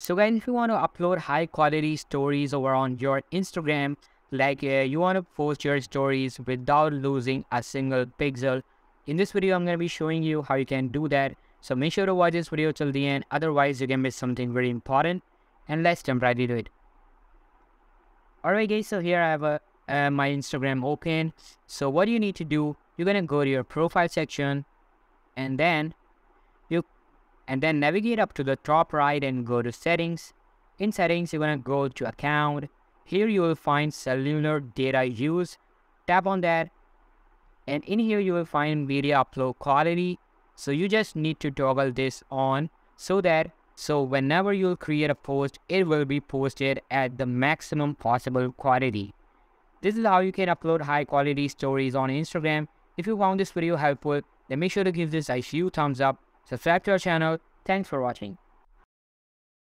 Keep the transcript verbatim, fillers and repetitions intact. So guys, if you want to upload high quality stories over on your Instagram, like uh, you want to post your stories without losing a single pixel, in this video I'm going to be showing you how you can do that. So make sure to watch this video till the end, otherwise you can miss something very important. And let's jump right into it. Alright guys, so here I have a, uh, my Instagram open. So what you need to do, you're going to go to your profile section and then you and then navigate up to the top right and go to settings. In settings, you're going to go to account. Here you will find cellular data use. Tap on that. And in here you will find media upload quality. So you just need to toggle this on so that so whenever you create a post, it will be posted at the maximum possible quality. This is how you can upload high quality stories on Instagram. If you found this video helpful, then make sure to give this a huge thumbs up. Subscribe to our channel. Thanks for watching.